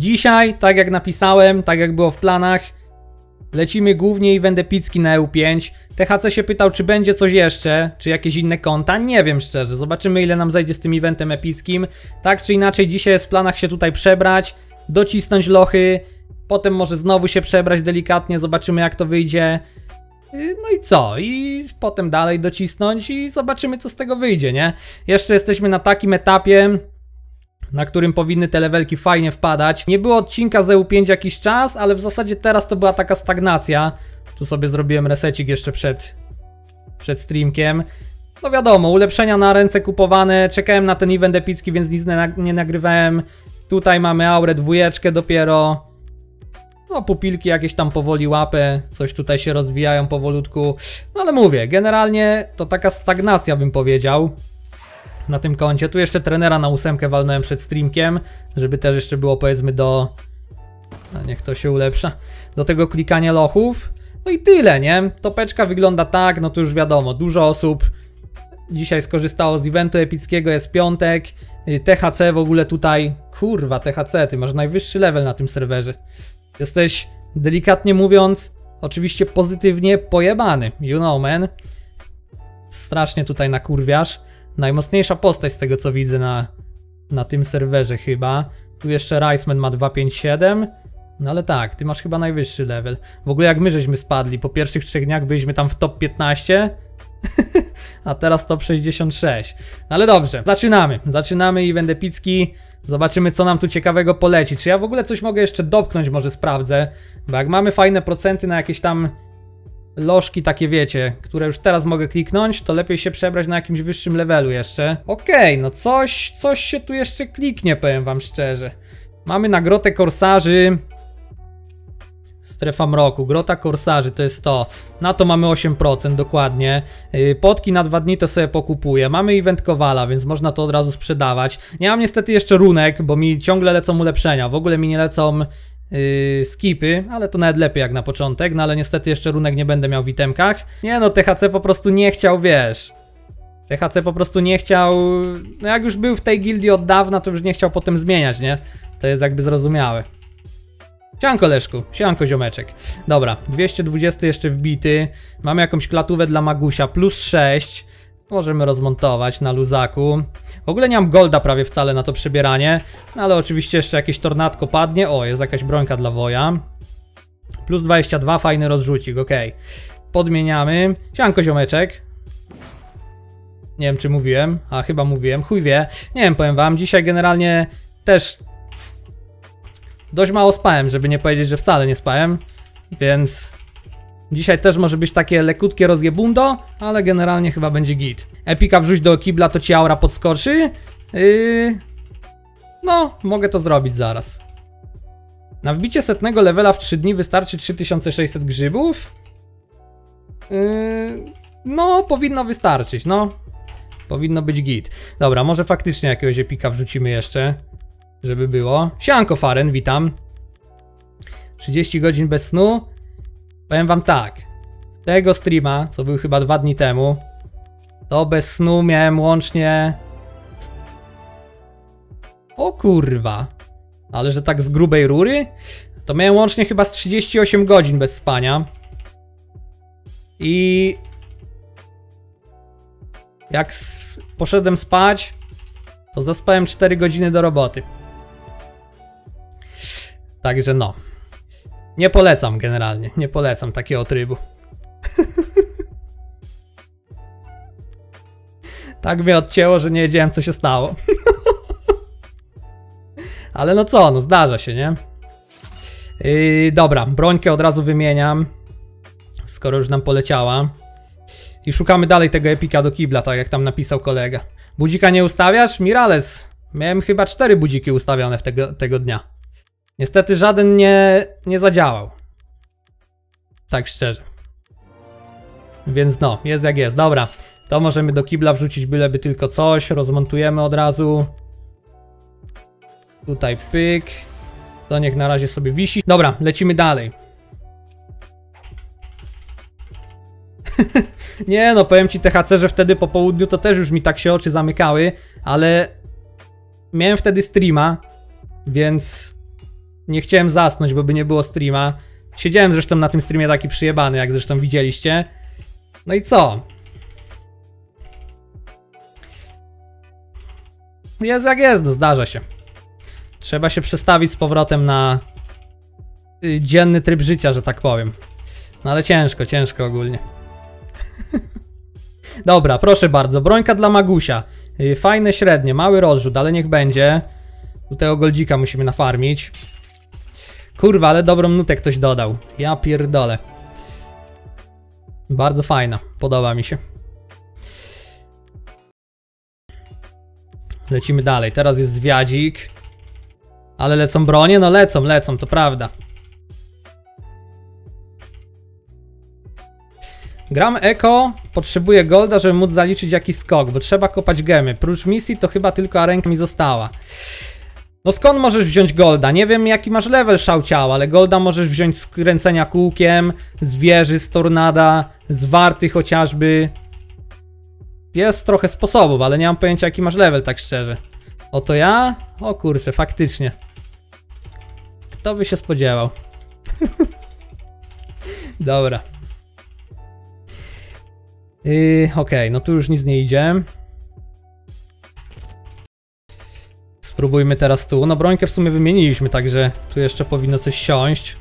Dzisiaj, tak jak napisałem, tak jak było w planach, lecimy głównie i Wendepicki na EU5. THC się pytał, czy będzie coś jeszcze, czy jakieś inne konta. Nie wiem szczerze, zobaczymy ile nam zajdzie z tym eventem epickim. Tak czy inaczej, dzisiaj jest w planach się tutaj przebrać, docisnąć lochy, potem może znowu się przebrać delikatnie, zobaczymy jak to wyjdzie. No i co? I potem dalej docisnąć i zobaczymy co z tego wyjdzie, nie? Jeszcze jesteśmy na takim etapie, na którym powinny te levelki fajnie wpadać. Nie było odcinka z EU5 jakiś czas, ale w zasadzie teraz to była taka stagnacja. Tu sobie zrobiłem resecik jeszcze przed streamkiem. No wiadomo, ulepszenia na ręce kupowane, czekałem na ten event epicki, więc nic nie nagrywałem. Tutaj mamy aurę dwójeczkę dopiero. No pupilki jakieś tam powoli łapę, coś tutaj się rozwijają powolutku. No ale mówię, generalnie to taka stagnacja bym powiedział na tym koncie. Tu jeszcze trenera na 8 walnąłem przed streamkiem, żeby też jeszcze było powiedzmy do... A niech to się ulepsza. Do tego klikania lochów. No i tyle, nie? Topeczka wygląda tak, no to już wiadomo, dużo osób dzisiaj skorzystało z eventu epickiego, jest piątek. THC w ogóle tutaj... Kurwa, THC, ty masz najwyższy level na tym serwerze. Jesteś, delikatnie mówiąc, oczywiście pozytywnie pojebany, you know man. Strasznie tutaj nakurwiasz. Najmocniejsza postać z tego co widzę na tym serwerze chyba. Tu jeszcze Riseman ma 257. No ale tak, ty masz chyba najwyższy level. W ogóle jak my żeśmy spadli, po pierwszych 3 dniach byliśmy tam w top 15. A teraz top 66. No ale dobrze, zaczynamy i będę epicki. Zobaczymy co nam tu ciekawego poleci. Czy ja w ogóle coś mogę jeszcze dopchnąć, może sprawdzę. Bo jak mamy fajne procenty na jakieś tam lożki takie wiecie, które już teraz mogę kliknąć, to lepiej się przebrać na jakimś wyższym levelu jeszcze. Okej, no coś się tu jeszcze kliknie, powiem wam szczerze. Mamy na grotę korsarzy. Strefa mroku, grota korsarzy to jest to. Na to mamy 8% dokładnie. Potki na 2 dni to sobie pokupuję. Mamy event Kowala, więc można to od razu sprzedawać. Nie mam niestety jeszcze runek, bo mi ciągle lecą ulepszenia. W ogóle mi nie lecą skipy, ale to nawet lepiej jak na początek. No ale niestety jeszcze runek nie będę miał w itemkach. Nie no, THC po prostu nie chciał, wiesz. THC po prostu nie chciał... No jak już był w tej gildii od dawna, to już nie chciał potem zmieniać, nie? To jest jakby zrozumiałe. Sianko Leszku, sianko ziomeczek. Dobra, 220 jeszcze wbity. Mamy jakąś klatówę dla Magusia, plus 6. Możemy rozmontować na luzaku. W ogóle nie mam golda prawie wcale na to przebieranie. No ale oczywiście jeszcze jakieś tornadko padnie. O, jest jakaś brońka dla Woja. Plus 22, fajny rozrzucik, okej. Podmieniamy. Sianko ziomeczek. Nie wiem czy mówiłem. A chyba mówiłem, chuj wie. Nie wiem, powiem wam, dzisiaj generalnie też... Dość mało spałem, żeby nie powiedzieć, że wcale nie spałem, więc dzisiaj też może być takie lekutkie rozjebundo, ale generalnie chyba będzie git. Epika wrzuć do kibla, to ci aura podskoczy. No, mogę to zrobić zaraz. Na wbicie 100 levela w 3 dni wystarczy 3600 grzybów. No, powinno wystarczyć, no. Powinno być git. Dobra, może faktycznie jakiegoś epika wrzucimy jeszcze. Żeby było. Sianko Faren, witam. 30 godzin bez snu. Powiem wam tak. Tego streama, co był chyba 2 dni temu, to bez snu miałem łącznie... O kurwa. Ale że tak z grubej rury? To miałem łącznie chyba z 38 godzin bez spania. I... Jak poszedłem spać, to zaspałem 4 godziny do roboty. Także no, nie polecam generalnie, nie polecam takiego trybu. Tak mnie odcięło, że nie wiedziałem co się stało. Ale no co, no zdarza się, nie? Dobra, brońkę od razu wymieniam, skoro już nam poleciała. I szukamy dalej tego epika do kibla, tak jak tam napisał kolega. Budzika nie ustawiasz? Mirales, miałem chyba 4 budziki ustawione tego dnia. Niestety żaden nie zadziałał. Tak szczerze. Więc no, jest jak jest. Dobra, to możemy do kibla wrzucić byleby tylko coś. Rozmontujemy od razu. Tutaj pyk. To niech na razie sobie wisi. Dobra, lecimy dalej. Nie no, powiem ci THC, że wtedy po południu to też już mi tak się oczy zamykały. Ale miałem wtedy streama, więc... Nie chciałem zasnąć, bo by nie było streama. Siedziałem zresztą na tym streamie taki przyjebany, jak zresztą widzieliście. No i co? Jest jak jest, no zdarza się. Trzeba się przestawić z powrotem na dzienny tryb życia, że tak powiem. No ale ciężko, ciężko ogólnie. Dobra, proszę bardzo, brońka dla Magusia. Fajne średnie, mały rozrzut, ale niech będzie. Tutaj goldzika musimy nafarmić. Kurwa, ale dobrą nutę ktoś dodał. Ja pierdolę. Bardzo fajna, podoba mi się. Lecimy dalej, teraz jest zwiadzik. Ale lecą bronie? No lecą, lecą, to prawda. Gram eko, potrzebuję golda, żeby móc zaliczyć jakiś skok, bo trzeba kopać gemy. Prócz misji to chyba tylko arenka mi została. No skąd możesz wziąć golda? Nie wiem jaki masz level szałciała, ale golda możesz wziąć z kręcenia kółkiem, z wieży, z tornada, z warty chociażby. Jest trochę sposobów, ale nie mam pojęcia jaki masz level, tak szczerze. Oto ja? O kurczę, faktycznie. Kto by się spodziewał? Dobra. Okej, no tu już nic nie idzie. Spróbujmy teraz tu. No brońkę w sumie wymieniliśmy, także tu jeszcze powinno coś siąść.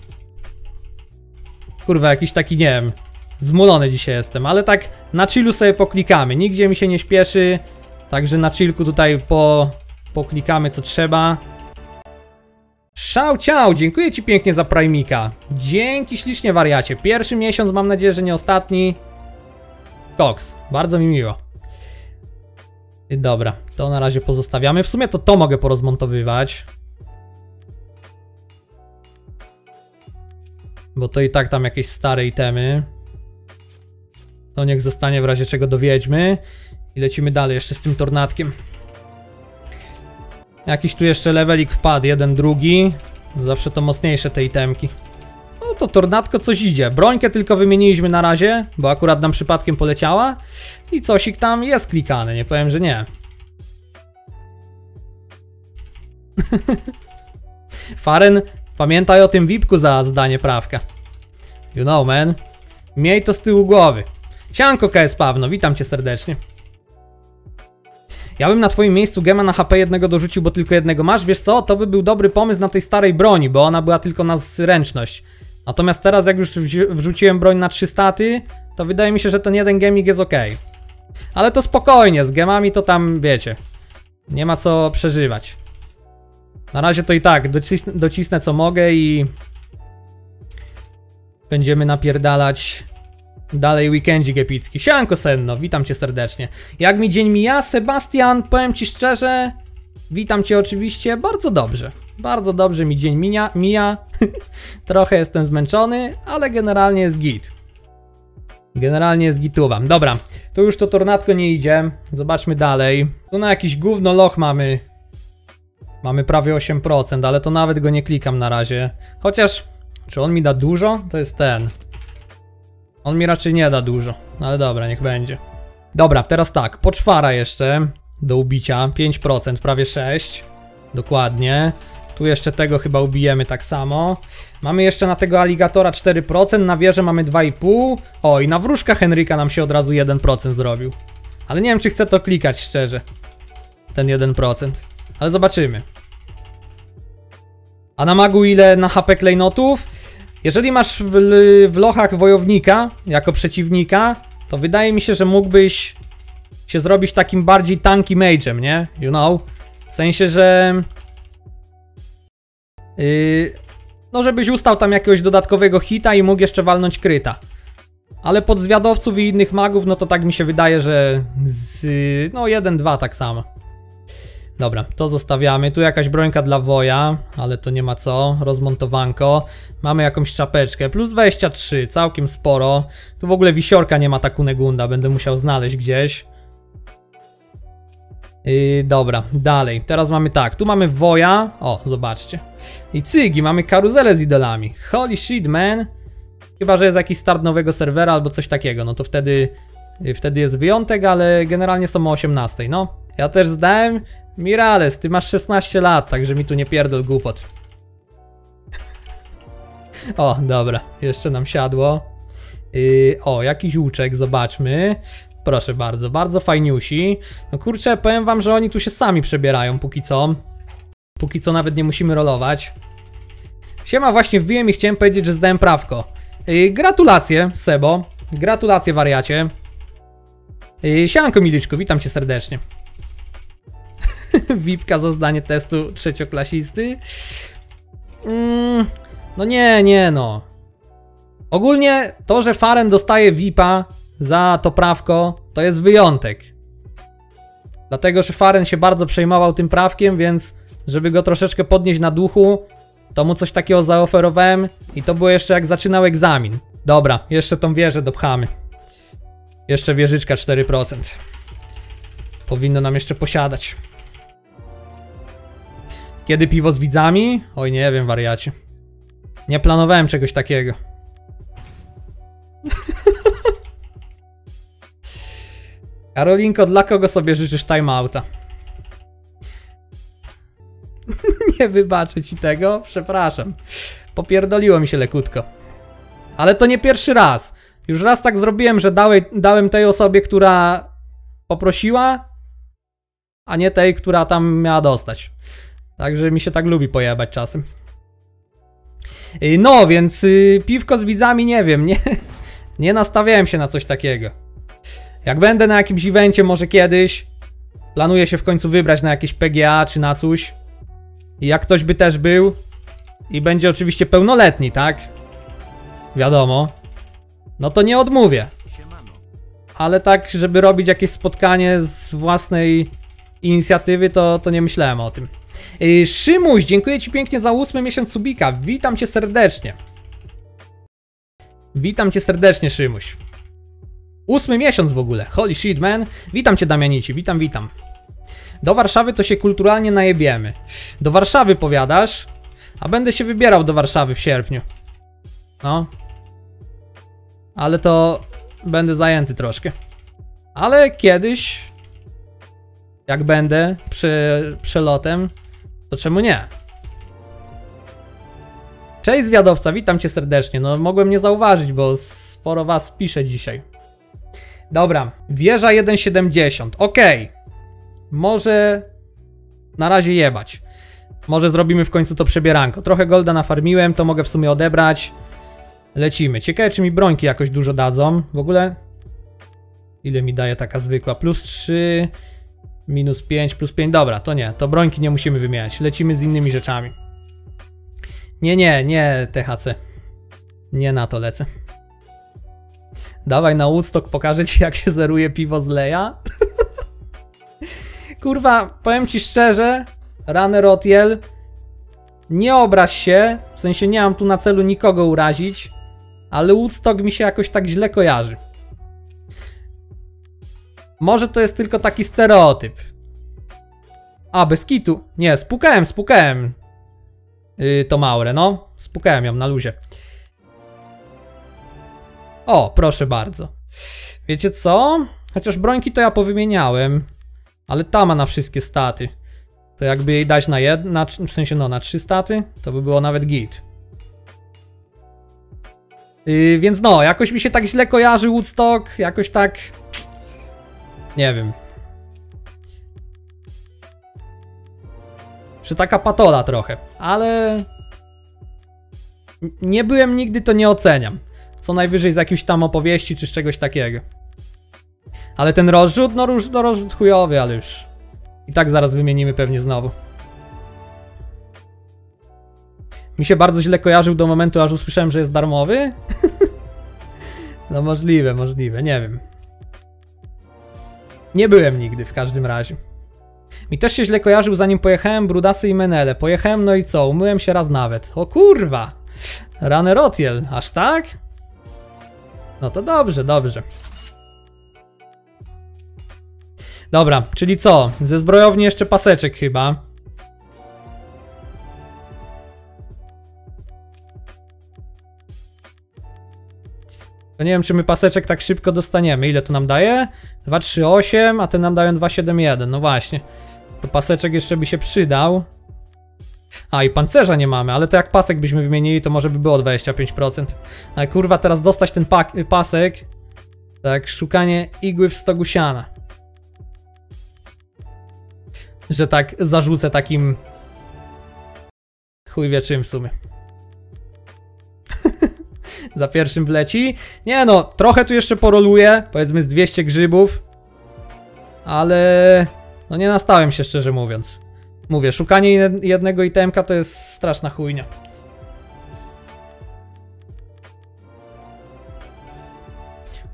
Kurwa, jakiś taki, nie wiem, zmulony dzisiaj jestem, ale tak na chillu sobie poklikamy. Nigdzie mi się nie śpieszy, także na chillku tutaj poklikamy co trzeba. Szał ciao, dziękuję ci pięknie za Primika. Dzięki ślicznie, wariacie. Pierwszy miesiąc, mam nadzieję, że nie ostatni. Koks, bardzo mi miło. I dobra, to na razie pozostawiamy. W sumie to mogę porozmontowywać. Bo to i tak tam jakieś stare itemy. To niech zostanie, w razie czego dowiedźmy. I lecimy dalej jeszcze z tym tornadkiem. Jakiś tu jeszcze levelik wpadł, jeden, drugi. Zawsze to mocniejsze te itemki. No to tornadko coś idzie. Brońkę tylko wymieniliśmy na razie, bo akurat nam przypadkiem poleciała. I cosik tam jest klikane, nie powiem, że nie. Faren, pamiętaj o tym VIP-ku za zdanie prawka. You know, man. Miej to z tyłu głowy. Sianko, KS-Pawno, witam cię serdecznie. Ja bym na twoim miejscu gema na HP jednego dorzucił, bo tylko jednego masz. Wiesz co, to by był dobry pomysł na tej starej broni, bo ona była tylko na zręczność. Natomiast teraz jak już wrzuciłem broń na 3 staty, to wydaje mi się, że ten jeden gemik jest ok. Ale to spokojnie, z gemami to tam, wiecie, nie ma co przeżywać. Na razie to i tak, docisnę co mogę i będziemy napierdalać dalej weekendzik epicki. Sianko Senno, witam cię serdecznie. Jak mi dzień mija, Sebastian, powiem ci szczerze, witam cię oczywiście, bardzo dobrze. Bardzo dobrze mi dzień mija. Trochę jestem zmęczony, ale generalnie jest git. Generalnie jest gituwam. Dobra, tu już to tornadko nie idzie. Zobaczmy dalej. Tu na jakiś gówno loch mamy. Mamy prawie 8%, ale to nawet go nie klikam na razie. Chociaż, czy on mi da dużo? To jest ten. On mi raczej nie da dużo, ale dobra, niech będzie. Dobra, teraz tak, poczwara jeszcze do ubicia, 5%, prawie 6%. Dokładnie. Tu jeszcze tego chyba ubijemy tak samo. Mamy jeszcze na tego aligatora 4%, na wieżę mamy 2,5%. O, i na wróżka Henryka nam się od razu 1% zrobił. Ale nie wiem, czy chcę to klikać szczerze. Ten 1%. Ale zobaczymy. A na magu ile na HP klejnotów? Jeżeli masz w lochach wojownika jako przeciwnika, to wydaje mi się, że mógłbyś się zrobić takim bardziej tanki mage'em, nie? You know? W sensie, że... no żebyś ustał tam jakiegoś dodatkowego hita i mógł jeszcze walnąć kryta. Ale pod zwiadowców i innych magów, no to tak mi się wydaje, że z... no 1-2 tak samo. Dobra, to zostawiamy. Tu jakaś brońka dla woja, ale to nie ma co. Rozmontowanko. Mamy jakąś czapeczkę. Plus 23, całkiem sporo. Tu w ogóle wisiorka nie ma, ta Kunegunda. Będę musiał znaleźć gdzieś. Dobra, dalej. Teraz mamy tak. Tu mamy woja. O, zobaczcie. I cygi. Mamy karuzelę z idolami. Holy shit, man. Chyba że jest jakiś start nowego serwera albo coś takiego. No to wtedy jest wyjątek, ale generalnie są o 18. No, ja też zdałem. Mirales, ty masz 16 lat, także mi tu nie pierdol głupot. O, dobra, jeszcze nam siadło. O, jakiś łuczek, zobaczmy. Proszę bardzo, bardzo fajniusi. No kurczę, powiem wam, że oni tu się sami przebierają póki co. Póki co nawet nie musimy rolować. Siema, właśnie wbiłem i chciałem powiedzieć, że zdałem prawko. Gratulacje, Sebo. Gratulacje, wariacie. Sianko, Miliczku, witam cię serdecznie. Wipka za zdanie testu trzecioklasisty. No nie no. Ogólnie to, że Faren dostaje Vipa za to prawko, to jest wyjątek. Dlatego, że Faren się bardzo przejmował tym prawkiem, więc żeby go troszeczkę podnieść na duchu, to mu coś takiego zaoferowałem i to było jeszcze jak zaczynał egzamin. Dobra, jeszcze tą wieżę dopchamy. Jeszcze wieżyczka 4%. Powinno nam jeszcze posiadać. Kiedy piwo z widzami? Oj, nie wiem, wariacie. Nie planowałem czegoś takiego. Karolinko, dla kogo sobie życzysz timeouta? Nie wybaczę ci tego, przepraszam. Popierdoliło mi się lekutko. Ale to nie pierwszy raz. Już raz tak zrobiłem, że dałem tej osobie, która poprosiła, a nie tej, która tam miała dostać. Także mi się tak lubi pojebać czasem. No, więc piwko z widzami, nie wiem, nie nastawiałem się na coś takiego. Jak będę na jakimś evencie, może kiedyś, planuję się w końcu wybrać na jakieś PGA czy na coś. I jak ktoś by też był i będzie oczywiście pełnoletni, tak? Wiadomo. No to nie odmówię. Ale tak, żeby robić jakieś spotkanie z własnej inicjatywy, to nie myślałem o tym. Szymuś, dziękuję ci pięknie za 8 miesiąc subika. Witam cię serdecznie. Witam cię serdecznie, Szymuś. 8 miesiąc w ogóle, holy shit, man. Witam cię, Damianici, witam. Do Warszawy to się kulturalnie najebiemy. Do Warszawy powiadasz? A będę się wybierał do Warszawy w sierpniu. No. Ale to będę zajęty troszkę. Ale kiedyś, jak będę przelotem, to czemu nie? Cześć, Zwiadowca, witam cię serdecznie. No, mogłem nie zauważyć, bo sporo was pisze dzisiaj. Dobra, wieża 1.70, okej. Może na razie jebać. Może zrobimy w końcu to przebieranko. Trochę golda nafarmiłem, to mogę w sumie odebrać. Lecimy. Ciekawe, czy mi brońki jakoś dużo dadzą. W ogóle ile mi daje taka zwykła? Plus 3, minus 5, plus 5. Dobra, to nie. To brońki nie musimy wymieniać. Lecimy z innymi rzeczami. Nie THC. Nie na to lecę. Dawaj na Woodstock, pokażę ci, jak się zeruje piwo z leja. Kurwa, powiem ci szczerze, Runner Otiel, nie obraź się, w sensie nie mam tu na celu nikogo urazić, ale Woodstock mi się jakoś tak źle kojarzy. Może to jest tylko taki stereotyp. A, bez kitu. Nie, spukałem. To Maurę, no. Spukałem ją na luzie. O, proszę bardzo. Wiecie co? Chociaż brońki to ja powymieniałem. Ale ta ma na wszystkie staty. To jakby jej dać na na 3 staty, to by było nawet git. Więc no, jakoś mi się tak źle kojarzy Woodstock, jakoś tak... Nie wiem. Że taka patola trochę, ale... Nie byłem nigdy, to nie oceniam. Co najwyżej z jakiejś tam opowieści, czy z czegoś takiego. Ale ten rozrzut, no rozrzut chujowy, ale już. I tak zaraz wymienimy pewnie znowu. Mi się bardzo źle kojarzył do momentu, aż usłyszałem, że jest darmowy. No możliwe, nie wiem. Nie byłem nigdy w każdym razie. Mi też się źle kojarzył, zanim pojechałem, brudasy i menele. Pojechałem, no i co? Umyłem się raz nawet. O kurwa! Runner Otiel, aż tak? No to dobrze. Dobra, czyli co? Ze zbrojowni jeszcze paseczek chyba. To nie wiem, czy my paseczek tak szybko dostaniemy. Ile to nam daje? 2,38, a te nam dają 2,71. No właśnie. To paseczek jeszcze by się przydał. A i pancerza nie mamy, ale to jak pasek byśmy wymienili, to może by było 25%. Ale kurwa, teraz dostać ten pasek. Tak, szukanie igły w stogu siana. Że tak zarzucę takim... chuj wie czym w sumie. Za pierwszym wleci. Nie no, trochę tu jeszcze poroluję. Powiedzmy z 200 grzybów. Ale... no nie nastałem się, szczerze mówiąc. Mówię, szukanie jednego itemka to jest straszna chujnia.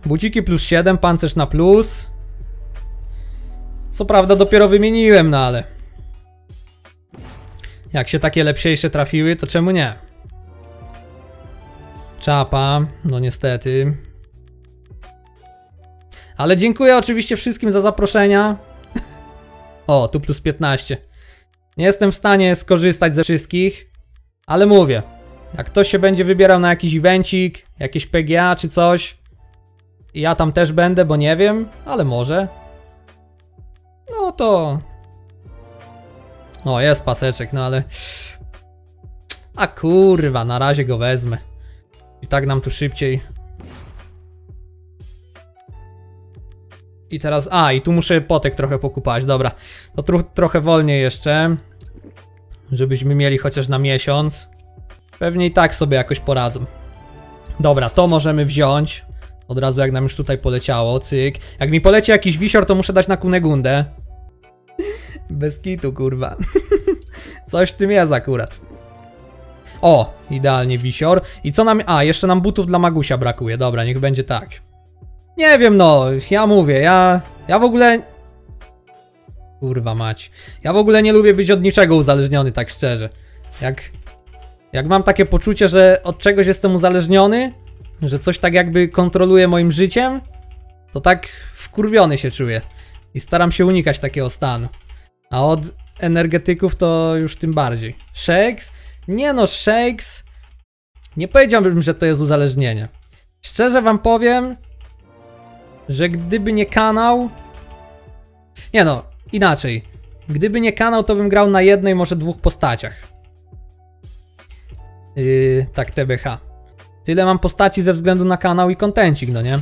Buciki plus 7, pancerz na plus. Co prawda dopiero wymieniłem, no ale... jak się takie lepsiejsze trafiły, to czemu nie? Czapa, no niestety. Ale dziękuję oczywiście wszystkim za zaproszenia. O, tu plus 15. Nie jestem w stanie skorzystać ze wszystkich, ale mówię, jak ktoś się będzie wybierał na jakiś evencik, jakieś PGA czy coś, ja tam też będę, bo nie wiem, ale może. No to... o, jest paseczek, no ale... a kurwa, na razie go wezmę. I tak nam tu szybciej. I teraz... a, i tu muszę potek trochę pokupać, dobra. To trochę wolniej jeszcze. Żebyśmy mieli chociaż na miesiąc. Pewnie i tak sobie jakoś poradzą. Dobra, to możemy wziąć. Od razu jak nam już tutaj poleciało, cyk. Jak mi poleci jakiś wisior, to muszę dać na Kunegundę. Bez kitu, kurwa. Coś w tym jest akurat. O, idealnie wisior. I co nam... a, jeszcze nam butów dla Magusia brakuje. Dobra, niech będzie tak. Nie wiem, no, ja mówię, ja w ogóle... kurwa mać. Ja w ogóle nie lubię być od niczego uzależniony, tak szczerze. Jak mam takie poczucie, że od czegoś jestem uzależniony, że coś tak jakby kontroluje moim życiem, to tak wkurwiony się czuję. I staram się unikać takiego stanu. A od energetyków to już tym bardziej. Shakes? Nie no, shakes... nie powiedziałbym, że to jest uzależnienie. Szczerze wam powiem... że gdyby nie kanał... nie no, inaczej. Gdyby nie kanał, to bym grał na jednej, może dwóch postaciach. Tak, TBH. Tyle mam postaci ze względu na kanał i kontencik, no nie?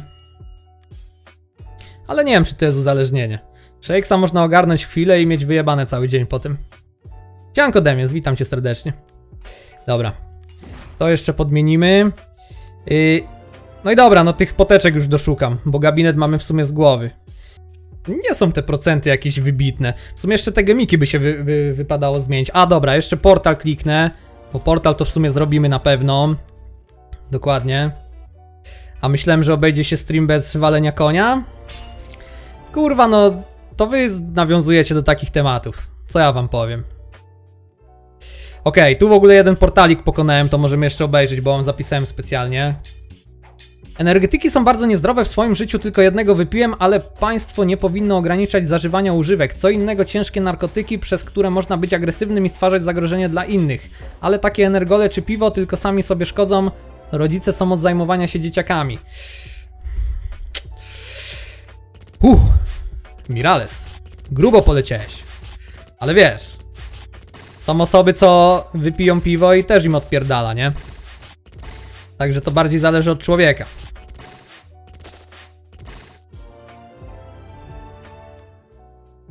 Ale nie wiem, czy to jest uzależnienie. Shakesa można ogarnąć chwilę i mieć wyjebane cały dzień po tym. Dzianko Demis, witam cię serdecznie. Dobra. To jeszcze podmienimy. No i dobra, no tych poteczek już doszukam, bo gabinet mamy w sumie z głowy. Nie są te procenty jakieś wybitne. W sumie jeszcze te gemiki by się wypadało zmienić. A dobra, jeszcze portal kliknę, bo portal to w sumie zrobimy na pewno. Dokładnie. A myślałem, że obejdzie się stream bez walenia konia. Kurwa, no to wy nawiązujecie do takich tematów. Co ja wam powiem. Okej, tu w ogóle jeden portalik pokonałem, to możemy jeszcze obejrzeć, bo on zapisałem specjalnie. Energetyki są bardzo niezdrowe, w swoim życiu tylko jednego wypiłem, ale państwo nie powinno ograniczać zażywania używek. Co innego ciężkie narkotyki, przez które można być agresywnym i stwarzać zagrożenie dla innych. Ale takie energole czy piwo tylko sami sobie szkodzą, rodzice są od zajmowania się dzieciakami. Mirales, grubo poleciałeś. Ale wiesz, są osoby, co wypiją piwo i też im odpierdala, nie? Także to bardziej zależy od człowieka.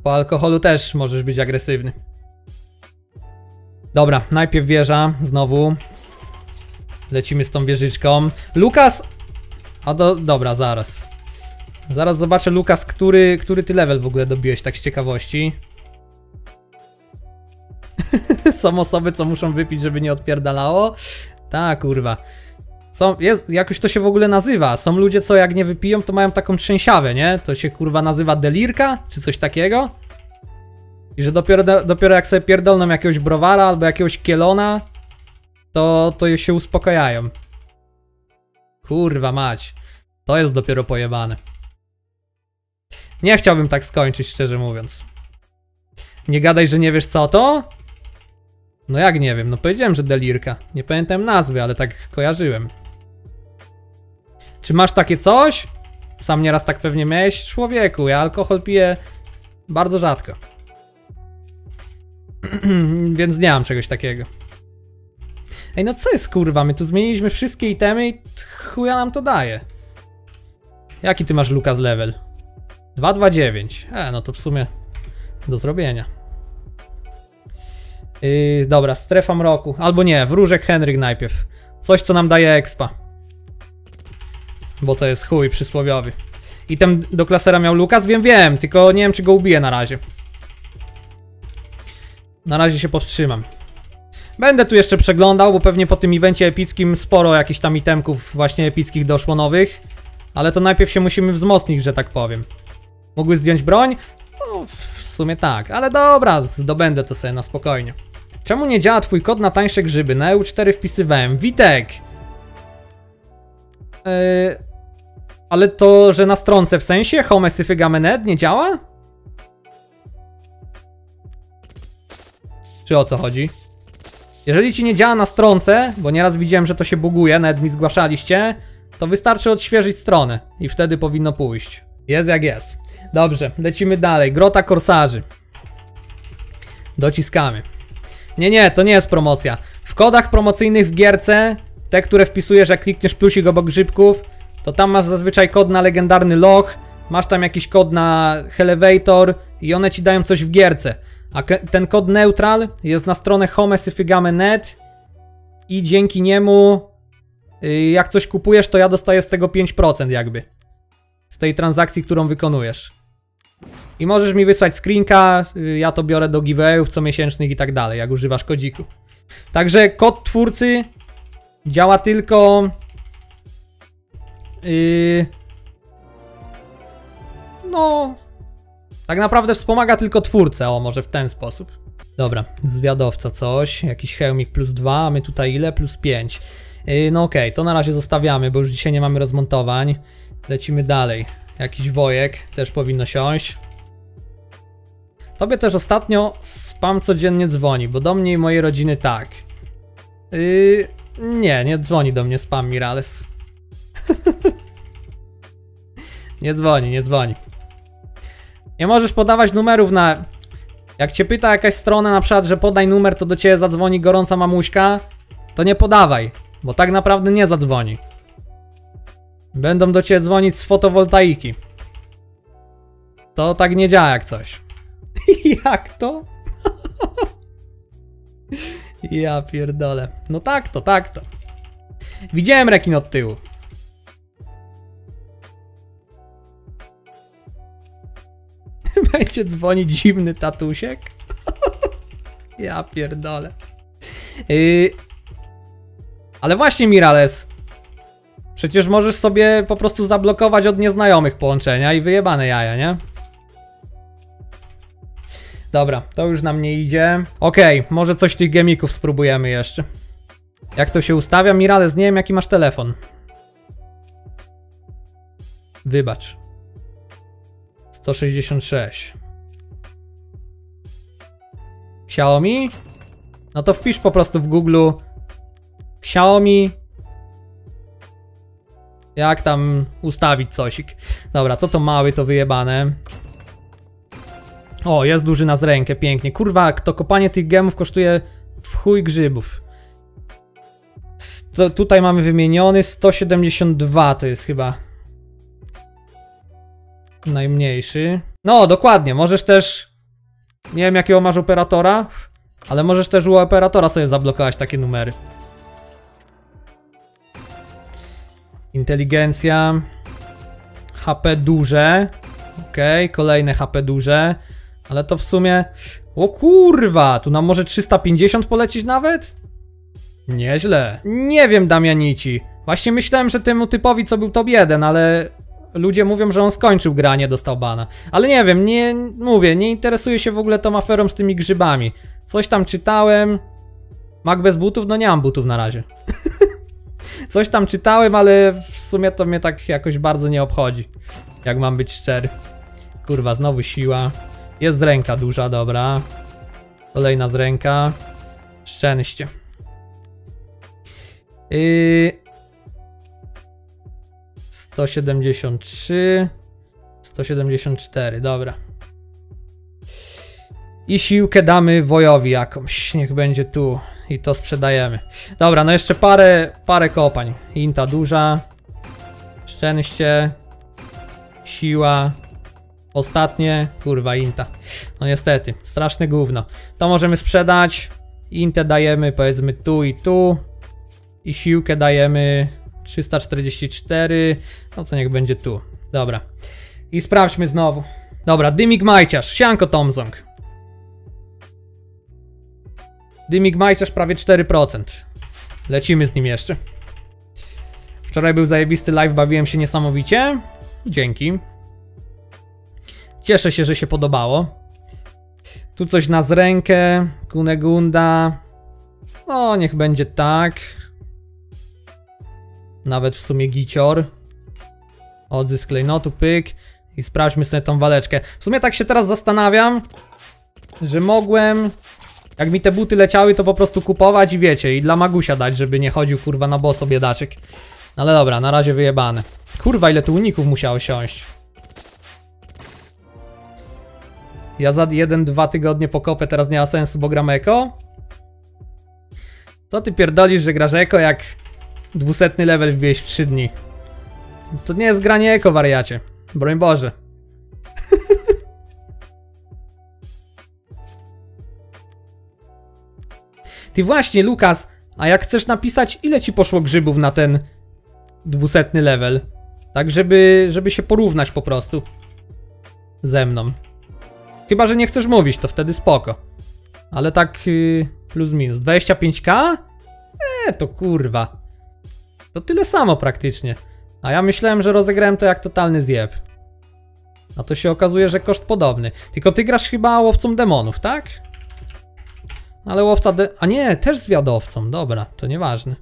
Po alkoholu też możesz być agresywny. Dobra, najpierw wieża, znowu. Lecimy z tą wieżyczką. Lukas... a dobra, zaraz. Zaraz zobaczę, Lukas, który ty level w ogóle dobiłeś, tak z ciekawości. Są osoby, co muszą wypić, żeby nie odpierdalało. Ta kurwa. Jakoś to się w ogóle nazywa. Są ludzie, co jak nie wypiją, to mają taką trzęsiawę, nie? To się kurwa nazywa delirka, czy coś takiego. I że dopiero jak sobie pierdolną jakiegoś browara albo jakiegoś kielona, to się uspokajają. Kurwa mać. To jest dopiero pojebane. Nie chciałbym tak skończyć, szczerze mówiąc. Nie gadaj, że nie wiesz co to? No jak nie wiem, no powiedziałem, że delirka. Nie pamiętam nazwy, ale tak kojarzyłem. Czy masz takie coś? Sam nieraz tak pewnie miałeś? Człowieku, ja alkohol piję bardzo rzadko. Więc nie mam czegoś takiego. Ej, no co jest kurwa? My tu zmieniliśmy wszystkie itemy i chuja nam to daje. Jaki ty masz, Lukas, level? 229. No to w sumie do zrobienia. Dobra, strefa mroku. Albo nie, wróżek Henryk najpierw. Coś, co nam daje expa. Bo to jest chuj przysłowiowy. I ten do klasera miał Lukas? Wiem, tylko nie wiem, czy go ubiję na razie. Na razie się powstrzymam. Będę tu jeszcze przeglądał, bo pewnie po tym evencie epickim sporo jakichś tam itemków właśnie epickich doszło nowych. Ale to najpierw się musimy wzmocnić, że tak powiem. Mogły zdjąć broń? No, w sumie tak, ale dobra, zdobędę to sobie na spokojnie. Czemu nie działa twój kod na tańsze grzyby? Na EU4 wpisywałem. Witek! Ale to, że na stronce w sensie? Home syfygamened nie działa? Czy o co chodzi? Jeżeli ci nie działa na stronce, bo nieraz widziałem, że to się buguje, nawet mi zgłaszaliście, to wystarczy odświeżyć stronę i wtedy powinno pójść. Jest jak jest. Dobrze, lecimy dalej. Grota Korsarzy. Dociskamy. Nie, to nie jest promocja. W kodach promocyjnych w gierce, te, które wpisujesz, jak klikniesz plusik obok grzybków, to tam masz zazwyczaj kod na legendarny loch, masz tam jakiś kod na elevator i one ci dają coś w gierce. A ten kod neutral jest na stronę homesyfygame.net i dzięki niemu jak coś kupujesz, to ja dostaję z tego 5% jakby. Z tej transakcji, którą wykonujesz. I możesz mi wysłać screenka, ja to biorę do giveaway'ów comiesięcznych i tak dalej, jak używasz kodziku. Także kod twórcy działa tylko... No... Tak naprawdę wspomaga tylko twórcę, o może w ten sposób. Dobra, zwiadowca coś, jakiś hełmik +2, a my tutaj ile? +5. No okej, to na razie zostawiamy, bo już dzisiaj nie mamy rozmontowań. Lecimy dalej. Jakiś wojek też powinno siąść. Tobie też ostatnio spam codziennie dzwoni, bo do mnie i mojej rodziny tak. Nie dzwoni do mnie spam, Mirales. nie dzwoni. Nie możesz podawać numerów na... Jak cię pyta jakaś strona na przykład, że podaj numer, to do ciebie zadzwoni gorąca mamuśka, to nie podawaj, bo tak naprawdę nie zadzwoni. Będą do ciebie dzwonić z fotowoltaiki. To tak nie działa jak coś. Jak to? Ja pierdolę. No tak to. Widziałem rekin od tyłu. Będzie dzwonić zimny tatusiek? Ja pierdolę. Ale właśnie, Mirales, przecież możesz sobie po prostu zablokować od nieznajomych połączenia i wyjebane jaja, nie? Dobra, to już nam nie idzie. Okej, może coś tych gemików spróbujemy jeszcze. Jak to się ustawia? Mirales, nie wiem jaki masz telefon. Wybacz. 166. Xiaomi? No to wpisz po prostu w Google Xiaomi. Jak tam ustawić cosik. Dobra, to mały, to wyjebane. O, jest duży na zrękę, pięknie. Kurwa, to kopanie tych gemów kosztuje w chuj grzybów. Tutaj mamy wymieniony 172, to jest chyba najmniejszy. No, dokładnie, możesz też... Nie wiem jakiego masz operatora, ale możesz też u operatora sobie zablokować takie numery. Inteligencja. HP duże. Okej, kolejne HP duże. Ale to w sumie... O kurwa, tu nam może 350 polecić nawet? Nieźle. Nie wiem, Damianici. Właśnie myślałem, że temu typowi co był top 1, ale... Ludzie mówią, że on skończył granie, dostał bana. Ale nie wiem, nie interesuję się w ogóle tą aferą z tymi grzybami. Coś tam czytałem. Mag bez butów? No nie mam butów na razie. Coś tam czytałem, ale w sumie to mnie tak jakoś bardzo nie obchodzi. Jak mam być szczery. Kurwa, znowu siła. Jest zręka duża, dobra. Kolejna zręka. Szczęście. I... 173, 174, dobra. I siłkę damy Wojowi jakąś. Niech będzie tu. I to sprzedajemy. Dobra, no jeszcze parę kopań. Inta duża. Szczęście. Siła. Ostatnie. Kurwa, inta. No niestety. Straszne gówno. To możemy sprzedać. Intę dajemy powiedzmy tu i tu. I siłkę dajemy 344. No to niech będzie tu. Dobra. I sprawdźmy znowu. Dobra, Dymig Majczarz. Sianko Tomzong. Dymig Majczarz prawie 4%. Lecimy z nim jeszcze. Wczoraj był zajebisty live, bawiłem się niesamowicie. Dzięki. Cieszę się, że się podobało. Tu coś na zrękę. Kunegunda. No, niech będzie tak. Nawet w sumie gicior. Odzysk klejnotu, pyk. I sprawdźmy sobie tą waleczkę. W sumie tak się teraz zastanawiam, że mogłem... Jak mi te buty leciały, to po prostu kupować i wiecie, i dla Magusia dać, żeby nie chodził kurwa na boso biedaczek. Ale dobra, na razie wyjebane. Kurwa, ile tu uników musiało siąść. Ja za 1-2 tygodnie pokopę, teraz nie ma sensu, bo gram eko. Co ty pierdolisz, że grasz eko, jak 200 level wbiłeś w 3 dni? To nie jest granie eko, wariacie. Broń Boże. Ty właśnie, Lukas, a jak chcesz napisać, ile ci poszło grzybów na ten 200 level? Tak, żeby się porównać po prostu ze mną. Chyba że nie chcesz mówić, to wtedy spoko. Ale tak plus minus. 25k? To kurwa. To tyle samo praktycznie. A ja myślałem, że rozegrałem to jak totalny zjeb. A to się okazuje, że koszt podobny. Tylko ty grasz chyba łowcą demonów, tak? Ale łowca de... A nie, też zwiadowcą. Dobra, to nieważne.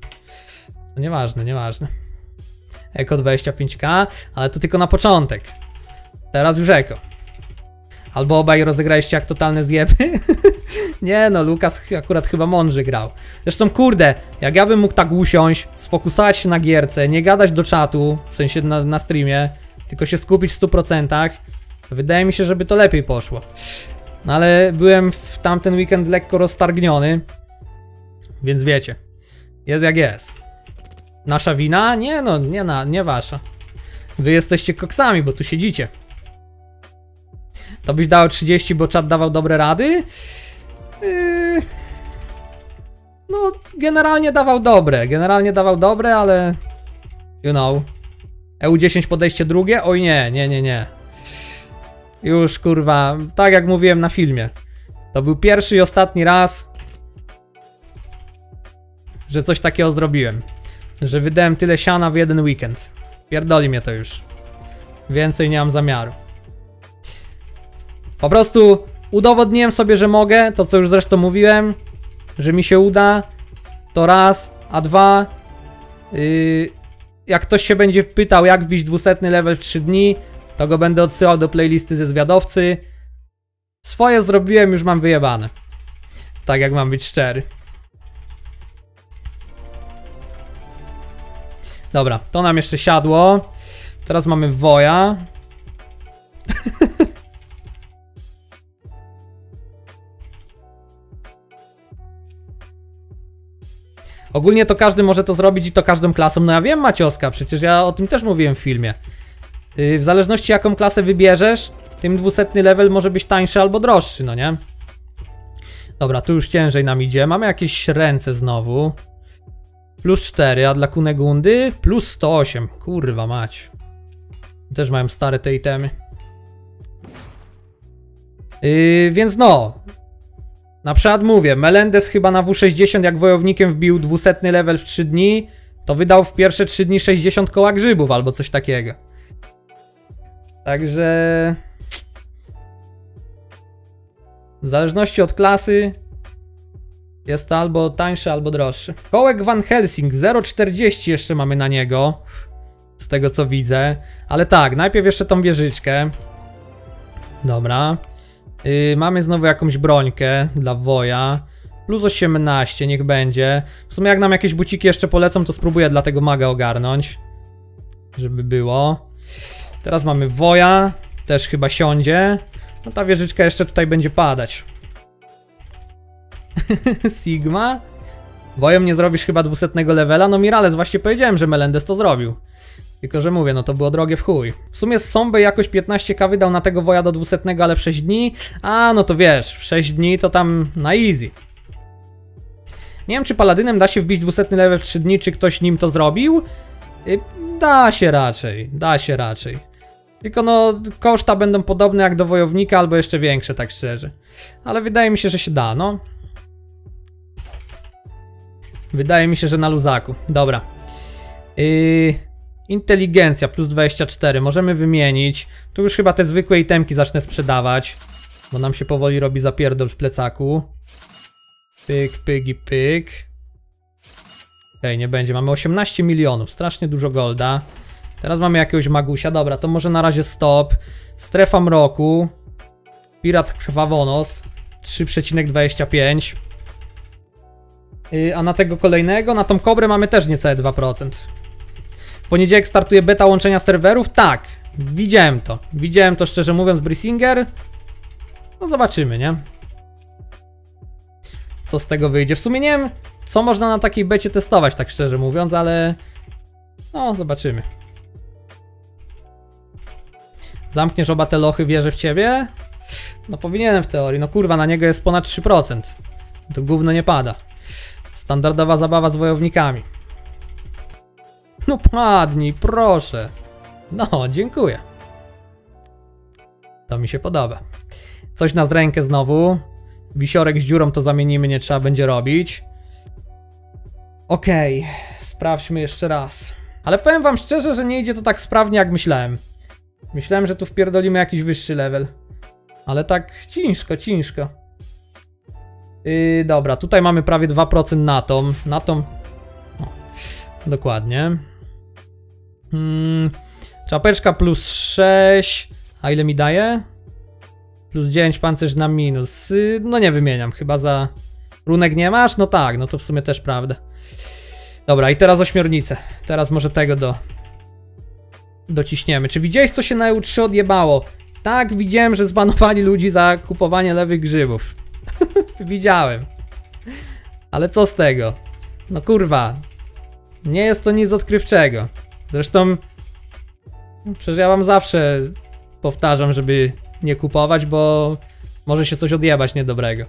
To nieważne, nieważne. Eko 25k, ale to tylko na początek. Teraz już eko. Albo obaj rozegraliście jak totalne zjeby. Nie no, Lukas akurat chyba mądrze grał. Zresztą kurde, jak ja bym mógł tak usiąść, sfokusować się na gierce, nie gadać do czatu, w sensie na streamie, tylko się skupić w 100%, to wydaje mi się, żeby to lepiej poszło. No ale byłem w tamten weekend lekko roztargniony. Więc wiecie, jest jak jest. Nasza wina? Nie no, nie wasza. Wy jesteście koksami, bo tu siedzicie. To byś dał 30, bo czat dawał dobre rady? No, generalnie dawał dobre, ale... You know. EU10 podejście drugie? Oj nie. Już kurwa, tak jak mówiłem na filmie. To był pierwszy i ostatni raz, że coś takiego zrobiłem. Że wydałem tyle siana w jeden weekend. Pierdoli mnie to już. Więcej nie mam zamiaru. Po prostu udowodniłem sobie, że mogę, to co już zresztą mówiłem, że mi się uda. To raz, a dwa. Jak ktoś się będzie pytał, jak wbić 200 level w 3 dni, to go będę odsyłał do playlisty ze zwiadowcy. Swoje zrobiłem, już mam wyjebane. Tak jak mam być szczery. Dobra, to nam jeszcze siadło. Teraz mamy Woja. Ogólnie to każdy może to zrobić i to każdą klasą. No ja wiem, Macioska, przecież ja o tym też mówiłem w filmie. W zależności jaką klasę wybierzesz, tym 200 level może być tańszy albo droższy, no nie? Dobra, tu już ciężej nam idzie. Mamy jakieś ręce znowu. Plus 4, a dla Kunegundy plus 108. Kurwa mać. Też mają stare te itemy. Więc no. Na przykład mówię, Melendez chyba na W60 jak wojownikiem wbił 200 level w 3 dni, to wydał w pierwsze 3 dni 60 koła grzybów albo coś takiego. Także... W zależności od klasy jest to albo tańsze, albo droższe. Kołek Van Helsing 0,40 jeszcze mamy na niego, z tego co widzę. Ale tak, najpierw jeszcze tą wieżyczkę. Dobra. Mamy znowu jakąś brońkę dla Woja. Plus 18, niech będzie. W sumie jak nam jakieś buciki jeszcze polecą, to spróbuję dla tego maga ogarnąć. Żeby było. Teraz mamy Woja. Też chyba siądzie. No ta wieżyczka jeszcze tutaj będzie padać. Sigma? Woją nie zrobisz chyba 200 levela? No Mirales, właśnie powiedziałem, że Melendez to zrobił. Tylko, że mówię, no to było drogie w chuj. W sumie z Sąby jakoś 15k wydał na tego Woja do 200, ale w 6 dni? A, no to wiesz, w 6 dni to tam na easy. Nie wiem, czy Paladynem da się wbić 200 level w 3 dni, czy ktoś nim to zrobił? Da się raczej. Tylko no, koszta będą podobne jak do Wojownika, albo jeszcze większe, tak szczerze. Ale wydaje mi się, że się da, no. Wydaje mi się, że na luzaku. Dobra. Inteligencja plus 24. Możemy wymienić. Tu już chyba te zwykłe itemki zacznę sprzedawać. Bo nam się powoli robi zapierdol w plecaku. Pyk, pyk i pyk. Okej, nie będzie. Mamy 18 milionów. Strasznie dużo golda. Teraz mamy jakiegoś Magusia. Dobra, to może na razie stop. Strefa mroku. Pirat Krwawonos. 3,25. A na tego kolejnego, na tą kobrę mamy też niecałe 2%. W poniedziałek startuje beta łączenia serwerów. Tak, widziałem to szczerze mówiąc, Brisinger. No zobaczymy, nie? Co z tego wyjdzie. W sumie nie wiem, co można na takiej becie testować, tak szczerze mówiąc, ale no zobaczymy. Zamkniesz oba te lochy, wierzę w ciebie? No powinienem w teorii, no kurwa, na niego jest ponad 3%. To gówno nie pada. Standardowa zabawa z wojownikami. No padnij, proszę. No, dziękuję. To mi się podoba. Coś na zrękę znowu. Wisiorek z dziurą to zamienimy, nie trzeba będzie robić. Okej, sprawdźmy jeszcze raz. Ale powiem wam szczerze, że nie idzie to tak sprawnie, jak myślałem. Myślałem, że tu wpierdolimy jakiś wyższy level. Ale tak ciężko. Dobra, tutaj mamy prawie 2% na tą. No, dokładnie. Czapeczka plus 6. A ile mi daje? Plus 9, pancerz na minus. No nie wymieniam, chyba za... Runek nie masz? No tak, no to w sumie też prawda. Dobra, i teraz ośmiornicę. Teraz może tego dociśniemy. Czy widziałeś, co się na EU3 odjebało? Tak, widziałem, że zbanowali ludzi za kupowanie lewych grzybów. Widziałem. Ale co z tego? No kurwa. Nie jest to nic odkrywczego. Zresztą... Przecież ja wam zawsze powtarzam, żeby nie kupować, bo... Może się coś odjebać niedobrego.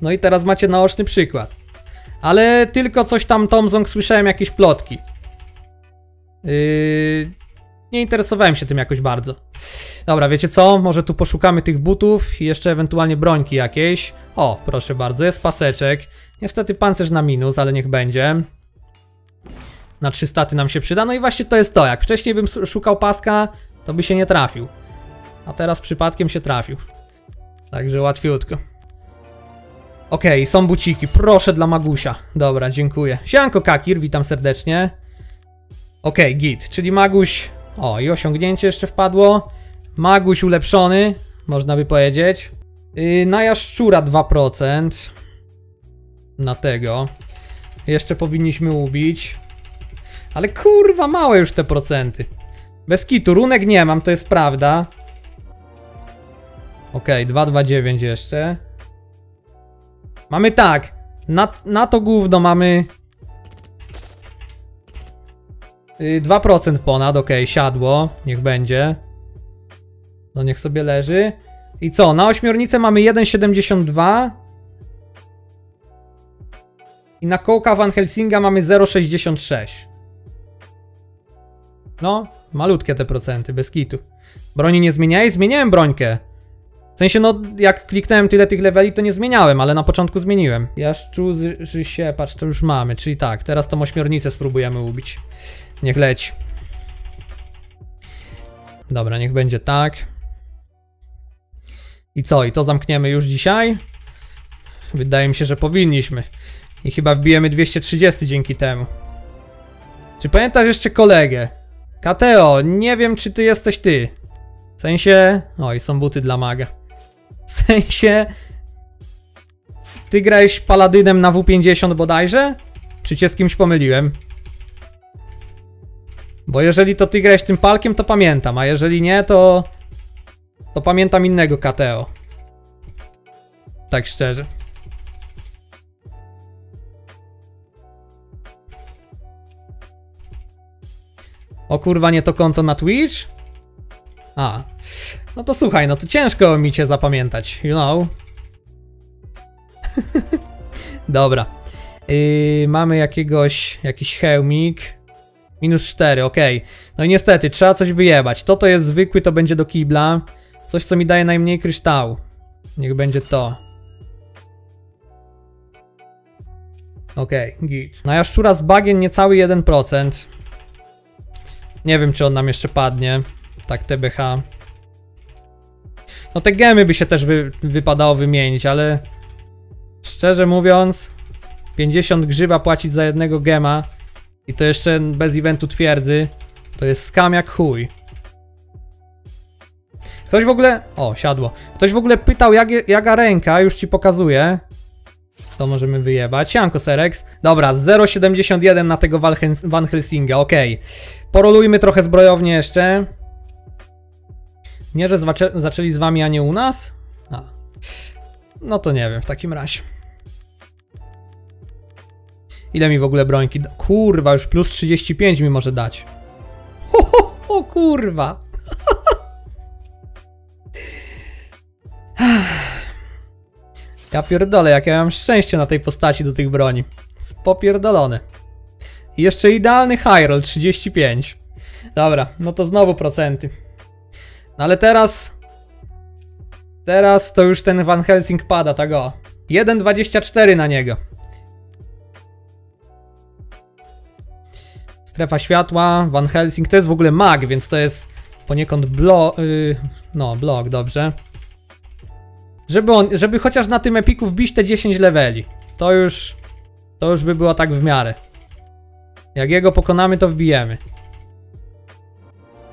No i teraz macie naoczny przykład. Ale tylko coś tam Tomzong słyszałem, jakieś plotki. Nie interesowałem się tym jakoś bardzo. Dobra, wiecie co? Może tu poszukamy tych butów i jeszcze ewentualnie brońki jakiejś. O, proszę bardzo, jest paseczek. Niestety pancerz na minus, ale niech będzie. Na 300 nam się przyda. No i właśnie to jest to. Jak wcześniej bym szukał paska, to by się nie trafił. A teraz przypadkiem się trafił. Także łatwiutko. Okej, są buciki. Proszę dla Magusia. Dobra, dziękuję. Sianko Kakir, witam serdecznie. Okej, git, czyli Maguś... O, i osiągnięcie jeszcze wpadło. Maguś ulepszony, można by powiedzieć. Na jaszczura 2%. Na tego. Jeszcze powinniśmy ubić. Ale kurwa, małe już te procenty. Bez kitu, runek nie mam, to jest prawda. Okej, 2,29 jeszcze. Mamy tak. Na to gówno mamy... 2% ponad, okej, siadło, niech będzie. No niech sobie leży. I co, na ośmiornicę mamy 1,72. I na kołka Van Helsinga mamy 0,66. No, malutkie te procenty, bez kitu. Broni nie zmieniałeś? Zmieniałem brońkę. W sensie, no, jak kliknąłem tyle tych leveli, to nie zmieniałem, ale na początku zmieniłem. Jaszczu, się, patrz, to już mamy, czyli tak, teraz tą ośmiornicę spróbujemy ubić. Niech leci. Dobra, niech będzie tak. I co? I to zamkniemy już dzisiaj? Wydaje mi się, że powinniśmy. I chyba wbijemy 230 dzięki temu. Czy pamiętasz jeszcze kolegę? Kateo, nie wiem, czy ty jesteś ty. W sensie... Oj, są buty dla maga. W sensie... Ty grałeś Paladynem na W50 bodajże? Czy cię z kimś pomyliłem? Bo jeżeli to ty grałeś tym palkiem, to pamiętam, a jeżeli nie, to pamiętam innego Kateo. Tak szczerze. O kurwa, nie to konto na Twitch? A. No to słuchaj, no to ciężko mi cię zapamiętać, you know. Dobra. Mamy jakiś hełmik. Minus 4, okej. No i niestety, trzeba coś wyjebać. To jest zwykły, to będzie do kibla. Coś, co mi daje najmniej kryształu. Niech będzie to. Okej, git. No ja szczura z bagien niecały 1%. Nie wiem, czy on nam jeszcze padnie. Tak TBH. No te gemy by się też wypadało wymienić, ale... Szczerze mówiąc... 50 grzyba płacić za jednego gema. I to jeszcze bez eventu twierdzy. To jest skam jak chuj. Ktoś w ogóle... O, siadło. Ktoś w ogóle pytał, jaka ręka, już ci pokazuję. To możemy wyjebać. Sianko Serex. Dobra, 0,71 na tego Van Helsinga, okej. Porolujmy trochę zbrojownię jeszcze. Nie, że zaczęli z wami, a nie u nas? A. No to nie wiem, w takim razie. Ile mi w ogóle brońki da? Kurwa, już plus 35 mi może dać. O kurwa. Ja pierdolę, jak ja mam szczęście na tej postaci do tych broni. Spopierdolony. I jeszcze idealny high roll, 35. Dobra, no to znowu procenty. No ale teraz... Teraz to już ten Van Helsing pada, tak o. 1,24 na niego. Strefa światła, Van Helsing, to jest w ogóle mag, więc to jest poniekąd blok, dobrze. Żeby chociaż na tym epiku wbić te 10 leveli. To już by było tak w miarę. Jak jego pokonamy, to wbijemy.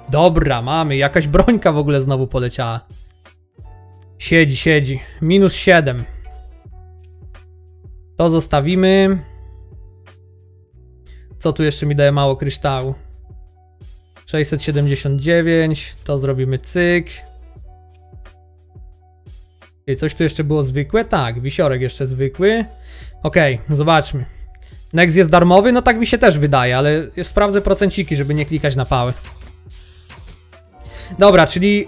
Dobra, mamy, jakaś brońka w ogóle znowu poleciała. Siedzi. Minus 7. To zostawimy. Co tu jeszcze mi daje mało kryształu? 679, to zrobimy cyk. I coś tu jeszcze było zwykłe? Tak, wisiorek jeszcze zwykły. Okej, zobaczmy. Next jest darmowy? No tak mi się też wydaje, ale sprawdzę procenciki, żeby nie klikać na pały. Dobra, czyli...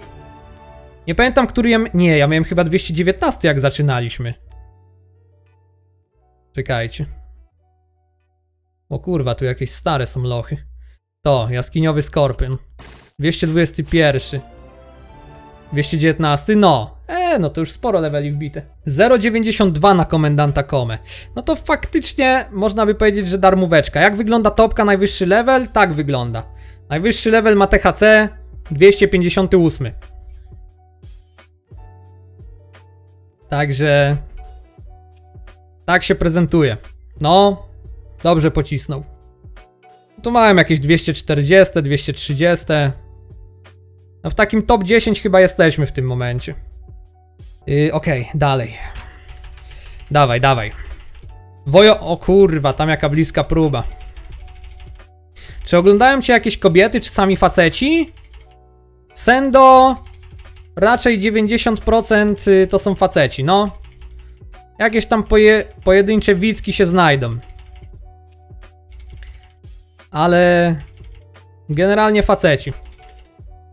Nie pamiętam, który ja... Nie, ja miałem chyba 219, jak zaczynaliśmy. Czekajcie. O kurwa, tu jakieś stare są lochy. To, jaskiniowy skorpion. 221. 219, no. No to już sporo leveli wbite. 0,92 na komendanta Komę. No to faktycznie można by powiedzieć, że darmóweczka. Jak wygląda topka najwyższy level? Tak wygląda. Najwyższy level ma THC 258. Także... Tak się prezentuje. No... Dobrze pocisnął. Tu miałem jakieś 240, 230. No w takim top 10 chyba jesteśmy w tym momencie. Okej, dalej. Dawaj. O kurwa, tam jaka bliska próba. Czy oglądają cię jakieś kobiety, czy sami faceci? Sendo... Raczej 90% to są faceci, no. Jakieś tam pojedyncze widzki się znajdą. Ale... Generalnie faceci.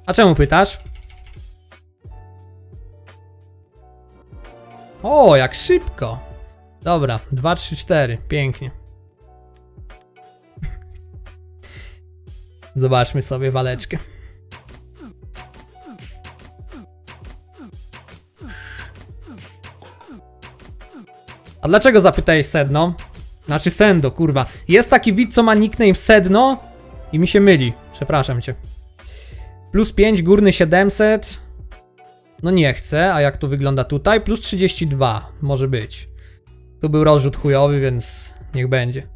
A czemu pytasz? O, jak szybko! Dobra, 2, 3, 4. Pięknie. Zobaczmy sobie waleczkę. A dlaczego zapytałeś Sedno? Znaczy Sendo, kurwa. Jest taki widz, co ma nickname Sedno i mi się myli. Przepraszam cię. Plus 5, górny 700. No nie chcę, a jak to wygląda tutaj? Plus 32, może być. Tu był rozrzut chujowy, więc niech będzie.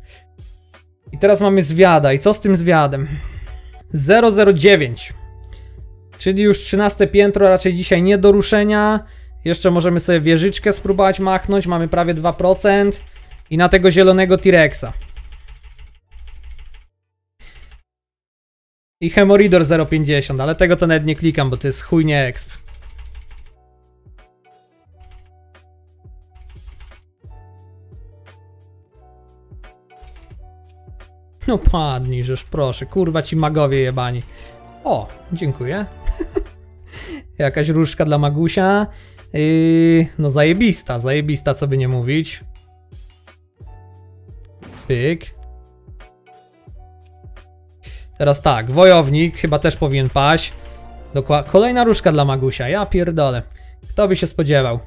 I teraz mamy zwiada. I co z tym zwiadem? 009. Czyli już 13 piętro, raczej dzisiaj nie do ruszenia. Jeszcze możemy sobie wieżyczkę spróbować machnąć. Mamy prawie 2%. I na tego zielonego T-Rexa. I Hemoridor 0,50, ale tego to nawet nie klikam, bo to jest chujnie exp. No padnij, żeż proszę, kurwa ci magowie jebani. O, dziękuję. Jakaś różka dla Magusia. No zajebista, zajebista, co by nie mówić. Pyk. Teraz tak, wojownik chyba też powinien paść. Dokładnie. Kolejna różka dla Magusia, ja pierdolę. Kto by się spodziewał?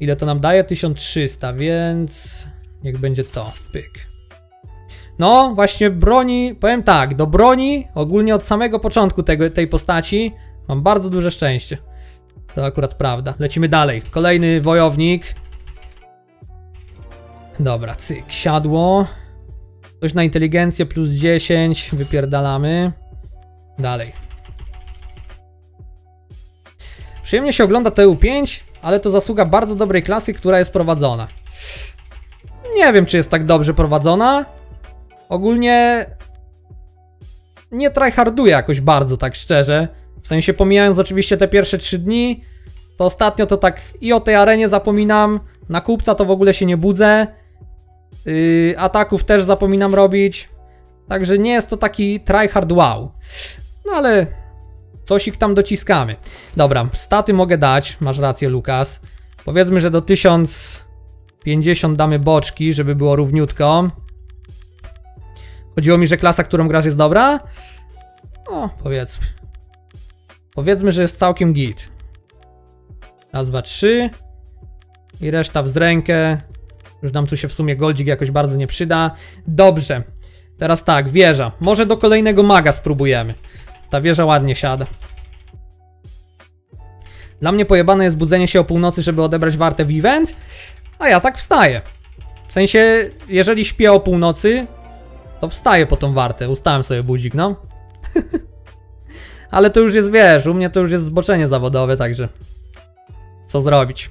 Ile to nam daje? 1300, więc... niech będzie to, pyk. No, właśnie broni, powiem tak, do broni ogólnie od samego początku tej postaci mam bardzo duże szczęście. To akurat prawda. Lecimy dalej. Kolejny wojownik. Dobra, cyk, siadło. Coś na inteligencję, plus 10, wypierdalamy. Dalej. Przyjemnie się ogląda EU5, ale to zasługa bardzo dobrej klasy, która jest prowadzona. Nie wiem, czy jest tak dobrze prowadzona. Ogólnie nie tryharduję jakoś bardzo, tak szczerze. W sensie, pomijając oczywiście te pierwsze 3 dni, to ostatnio to tak i o tej arenie zapominam, na kupca to w ogóle się nie budzę, ataków też zapominam robić, także nie jest to taki tryhard wow. No ale coś ich tam dociskamy. Dobra, staty mogę dać, masz rację Lukas. Powiedzmy, że do 1050 damy boczki, żeby było równiutko. Chodziło mi, że klasa, którą grasz, jest dobra? No, powiedzmy. Powiedzmy, że jest całkiem git. Raz, dwa, trzy. I reszta w rękę. Już nam tu się w sumie goldzik jakoś bardzo nie przyda. Dobrze. Teraz tak, wieża. Może do kolejnego maga spróbujemy. Ta wieża ładnie siada. Dla mnie pojebane jest budzenie się o północy, żeby odebrać wartę w event. A ja tak wstaję. W sensie, jeżeli śpię o północy, to wstaję po tą wartę. Ustałem sobie budzik, no. Ale to już jest, wiesz, u mnie to już jest zboczenie zawodowe, także co zrobić.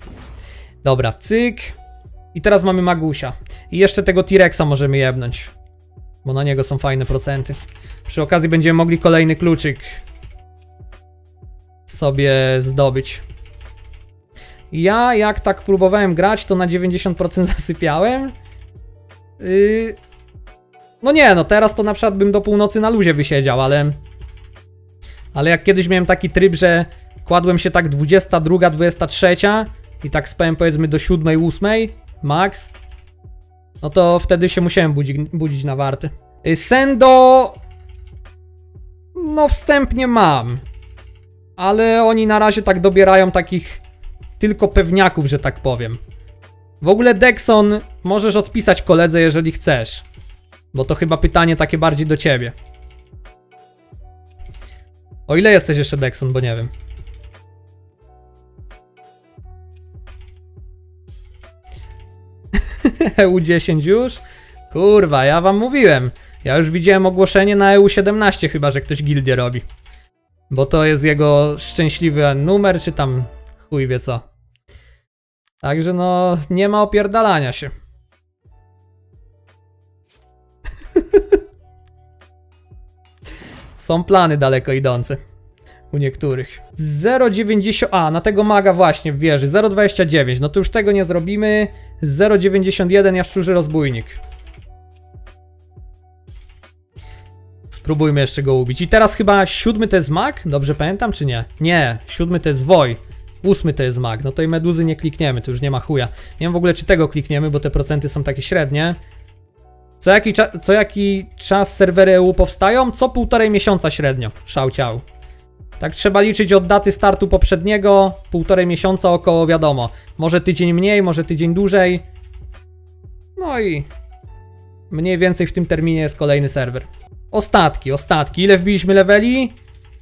Dobra, cyk. I teraz mamy Magusia. I jeszcze tego T-Rexa możemy jebnąć, bo na niego są fajne procenty. Przy okazji będziemy mogli kolejny kluczyk sobie zdobyć. Ja jak tak próbowałem grać, to na 90% zasypiałem. No nie, no teraz to na przykład bym do północy na luzie wysiedział, ale... ale jak kiedyś miałem taki tryb, że kładłem się tak 22, 23 i tak spałem powiedzmy do 7, 8 max, no to wtedy się musiałem budzić na warty. Sendo... no wstępnie mam, ale oni na razie tak dobierają takich tylko pewniaków, że tak powiem. W ogóle Dexon, możesz odpisać koledze, jeżeli chcesz, bo to chyba pytanie takie bardziej do ciebie. O ile jesteś jeszcze, Dexon, bo nie wiem. EU10 już? Kurwa, ja wam mówiłem. Ja już widziałem ogłoszenie na EU17 chyba, że ktoś gildię robi. Bo to jest jego szczęśliwy numer, czy tam chuj wie co. Także no, nie ma opierdalania się. Są plany daleko idące u niektórych. 0,90... a, na tego maga właśnie w wieży. 0,29. No to już tego nie zrobimy. 0,91 jaszczurzy rozbójnik. Spróbujmy jeszcze go ubić. I teraz chyba 7 to jest mag? Dobrze pamiętam, czy nie? Nie, 7 to jest woj. 8 to jest mag. No to i meduzy nie klikniemy, to już nie ma chuja. Nie wiem w ogóle, czy tego klikniemy, bo te procenty są takie średnie. Co jaki czas serwery EU powstają? Co 1,5 miesiąca średnio, szał ciał. Tak trzeba liczyć od daty startu poprzedniego, 1,5 miesiąca około, wiadomo. Może tydzień mniej, może tydzień dłużej. No i mniej więcej w tym terminie jest kolejny serwer. Ostatki, ostatki. Ile wbiliśmy leveli?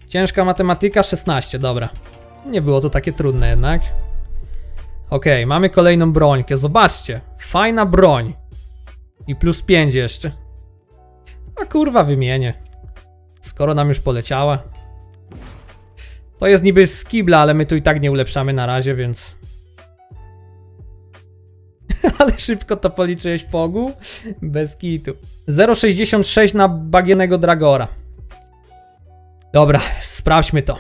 Ciężka matematyka, 16, dobra. Nie było to takie trudne jednak. Okej, mamy kolejną brońkę, zobaczcie. Fajna broń. I plus 5 jeszcze. A kurwa, wymienię. Skoro nam już poleciała. To jest niby z kibla, ale my tu i tak nie ulepszamy na razie, więc... ale szybko to policzyłeś, Pogu. Bez kitu. 0,66 na bagienego Dragora. Dobra, sprawdźmy to.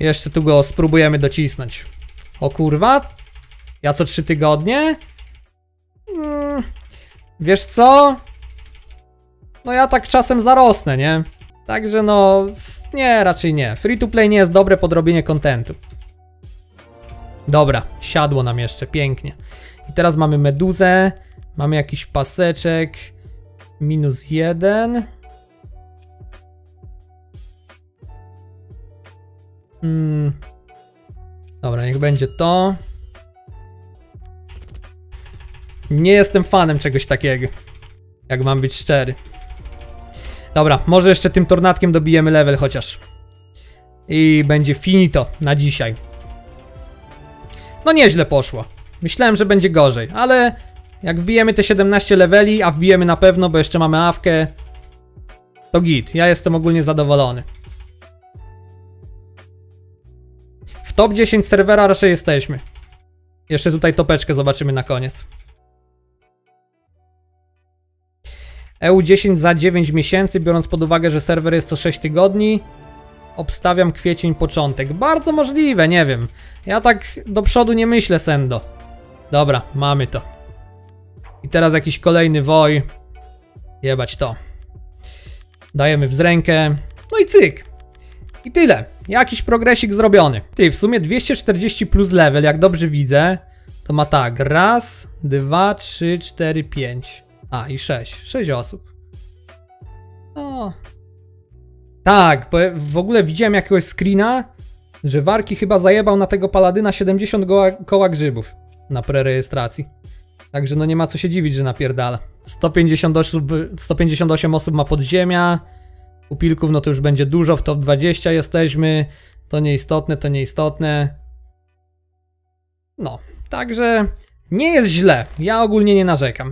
Jeszcze tu go spróbujemy docisnąć. O kurwa... ja co 3 tygodnie? Wiesz co? No ja tak czasem zarosnę, nie? Także no... Nie, raczej nie. Free to play nie jest dobre podrobienie kontentu. Dobra, siadło nam jeszcze, pięknie. I teraz mamy meduzę. Mamy jakiś paseczek. -1. Dobra, niech będzie to. Nie jestem fanem czegoś takiego, jak mam być szczery. Dobra, może jeszcze tym tornadkiem dobijemy level chociaż. I będzie finito na dzisiaj. No nieźle poszło. Myślałem, że będzie gorzej, ale jak wbijemy te 17 leveli, a wbijemy na pewno, bo jeszcze mamy awkę, to git. Ja jestem ogólnie zadowolony. W top 10 serwera raczej jesteśmy. Jeszcze tutaj topeczkę zobaczymy na koniec. EU10 za 9 miesięcy, biorąc pod uwagę, że serwer jest to 6 tygodni. Obstawiam kwiecień, początek. Bardzo możliwe, nie wiem. Ja tak do przodu nie myślę, Sendo. Dobra, mamy to. I teraz jakiś kolejny woj. Jebać to. Dajemy wzrękę. No i cyk. I tyle. Jakiś progresik zrobiony. Ty, w sumie 240 plus level, jak dobrze widzę, to ma tak. Raz, dwa, trzy, cztery, pięć. A, i 6 osób. O. Tak, bo w ogóle widziałem jakiegoś screena, że Warki chyba zajebał na tego Paladyna 70 koła grzybów na prerejestracji. Także no nie ma co się dziwić, że napierdala. 158 osób ma podziemia. Upilków no to już będzie dużo, w top 20 jesteśmy. To nieistotne, to nieistotne. No, także nie jest źle. Ja ogólnie nie narzekam.